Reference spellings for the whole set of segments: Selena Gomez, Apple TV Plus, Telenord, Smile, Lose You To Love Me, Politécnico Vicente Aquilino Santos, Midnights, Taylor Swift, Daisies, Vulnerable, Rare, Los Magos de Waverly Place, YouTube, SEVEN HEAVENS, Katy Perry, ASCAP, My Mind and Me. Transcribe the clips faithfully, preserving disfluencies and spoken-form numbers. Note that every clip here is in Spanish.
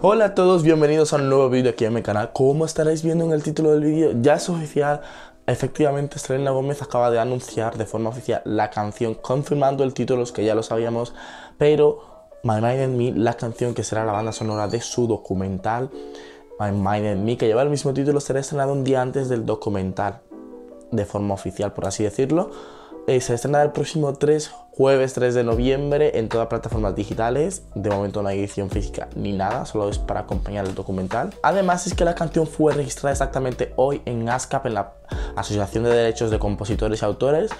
Hola a todos, bienvenidos a un nuevo vídeo aquí en mi canal. Como estaréis viendo en el título del vídeo, ya es oficial. Efectivamente, Selena Gomez acaba de anunciar de forma oficial la canción, confirmando el título, que ya lo sabíamos, pero My Mind and Me, la canción que será la banda sonora de su documental My Mind and Me, que lleva el mismo título, será estrenada un día antes del documental, de forma oficial, por así decirlo. Eh, se estrenará el próximo tres, jueves tres de noviembre en todas plataformas digitales. De momento no hay edición física ni nada, solo es para acompañar el documental. Además es que la canción fue registrada exactamente hoy en ASCAP, en la Asociación de Derechos de Compositores y Autores,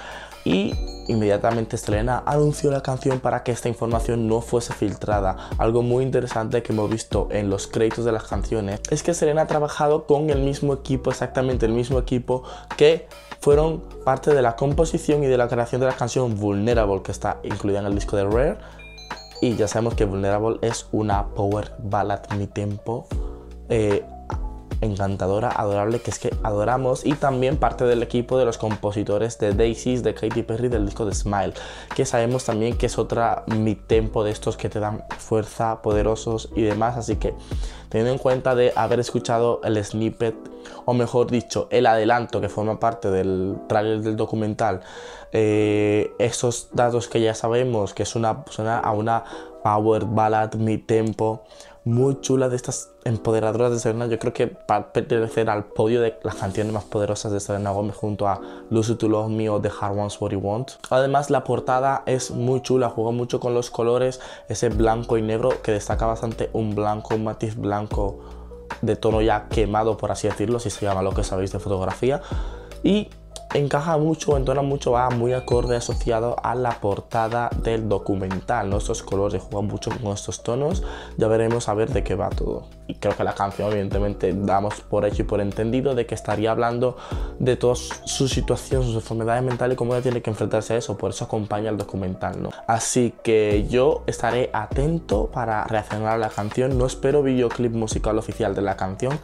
y inmediatamente Selena anunció la canción para que esta información no fuese filtrada. Algo muy interesante que hemos visto en los créditos de las canciones es que Selena ha trabajado con el mismo equipo, exactamente el mismo equipo que fueron parte de la composición y de la creación de la canción Vulnerable, que está incluida en el disco de Rare. Y ya sabemos que Vulnerable es una power ballad mid-tempo eh, encantadora, adorable, que es que adoramos, y también parte del equipo de los compositores de Daisies, de Katy Perry, del disco de Smile, que sabemos también que es otra mid-tempo de estos que te dan fuerza, poderosos y demás. Así que teniendo en cuenta de haber escuchado el snippet, o mejor dicho, el adelanto que forma parte del tráiler del documental, eh, esos datos que ya sabemos que es una, suena a una power ballad mid-tempo muy chula, de estas empoderadoras de Selena. Yo creo que para pertenecer al podio de las canciones más poderosas de Selena Gomez, junto a Lose You To Love Me o The Hard Ones What You Want. Además, la portada es muy chula, juega mucho con los colores, ese blanco y negro que destaca bastante, un blanco, un matiz blanco de tono ya quemado, por así decirlo, si se llama lo que sabéis de fotografía, y encaja mucho, entona mucho, va muy acorde, asociado a la portada del documental, ¿no? Estos colores juegan mucho con estos tonos. Ya veremos a ver de qué va todo. Y creo que la canción, evidentemente, damos por hecho y por entendido de que estaría hablando de toda su situación, sus enfermedades mentales, y cómo ella tiene que enfrentarse a eso. Por eso acompaña el documental, ¿no? Así que yo estaré atento para reaccionar a la canción. No espero videoclip musical oficial de la canción.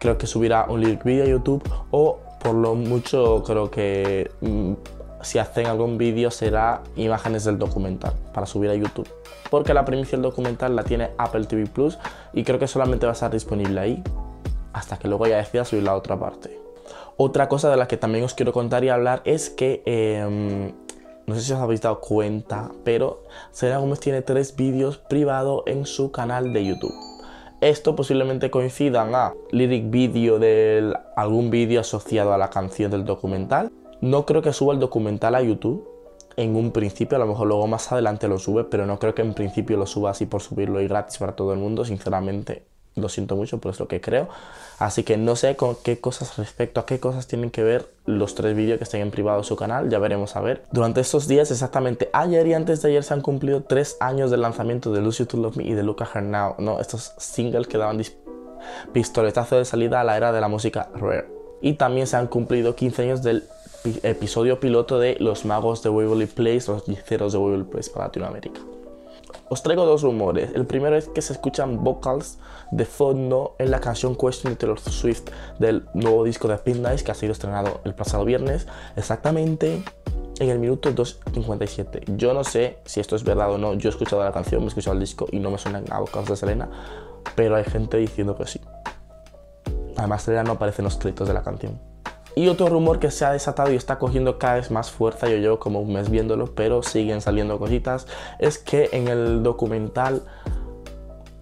Creo que subirá un lyric video a YouTube, o por lo mucho creo que mmm, si hacen algún vídeo será imágenes del documental para subir a YouTube, porque la primicia del documental la tiene Apple T V Plus y creo que solamente va a estar disponible ahí hasta que luego ya decida subir la otra parte. Otra cosa de la que también os quiero contar y hablar es que eh, no sé si os habéis dado cuenta, pero Selena Gomez tiene tres vídeos privados en su canal de YouTube. Esto posiblemente coincidan a lyric video de algún vídeo asociado a la canción del documental. No creo que suba el documental a YouTube en un principio, a lo mejor luego más adelante lo sube, pero no creo que en principio lo suba así por subirlo y gratis para todo el mundo, sinceramente. Lo siento mucho, pero es lo que creo. Así que no sé con qué cosas, respecto a qué cosas tienen que ver los tres vídeos que estén en privado de su canal. Ya veremos a ver. Durante estos días, exactamente ayer y antes de ayer, se han cumplido tres años del lanzamiento de Lose You To Love Me y de Look At Her Now, ¿no? Estos singles que daban pistoletazo de salida a la era de la música Rare. Y también se han cumplido quince años del pi episodio piloto de Los Magos de Waverly Place, Los Hechiceros de Waverly Place para Latinoamérica. Os traigo dos rumores. El primero es que se escuchan vocals de fondo en la canción Question de Taylor Swift del nuevo disco de Midnights, que ha sido estrenado el pasado viernes, exactamente en el minuto dos cincuenta y siete. Yo no sé si esto es verdad o no. Yo he escuchado la canción, me he escuchado el disco y no me suenan a vocals de Selena, pero hay gente diciendo que sí. Además, Selena no aparece en los créditos de la canción. Y otro rumor que se ha desatado y está cogiendo cada vez más fuerza, yo llevo como un mes viéndolo, pero siguen saliendo cositas, es que en el documental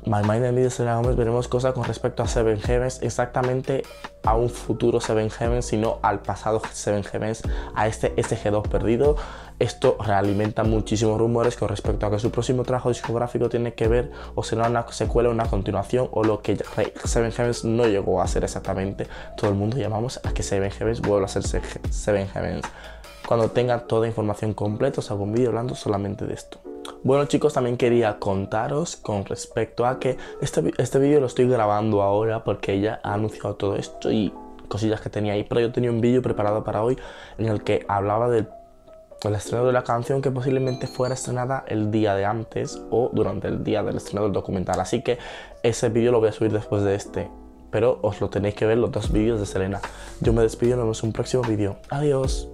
My Mind and Me de Selena Gomez veremos cosas con respecto a Seven Heavens, exactamente a un futuro Seven Heavens, sino al pasado Seven Heavens, a este S G dos perdido. Esto realimenta muchísimos rumores con respecto a que su próximo trabajo discográfico tiene que ver, o será una secuela, una continuación, o lo que Seven Heavens no llegó a ser exactamente. Todo el mundo llamamos a que Seven Heavens vuelva a ser Seven Heavens. Cuando tenga toda información completa, os hago un vídeo hablando solamente de esto. Bueno, chicos, también quería contaros con respecto a que este, este vídeo lo estoy grabando ahora porque ella ha anunciado todo esto y cosillas que tenía ahí, pero yo tenía un vídeo preparado para hoy en el que hablaba del el estreno de la canción, que posiblemente fuera estrenada el día de antes o durante el día del estreno del documental. Así que ese vídeo lo voy a subir después de este, pero os lo tenéis que ver, los dos vídeos de Selena. Yo me despido, nos vemos en un próximo vídeo. Adiós.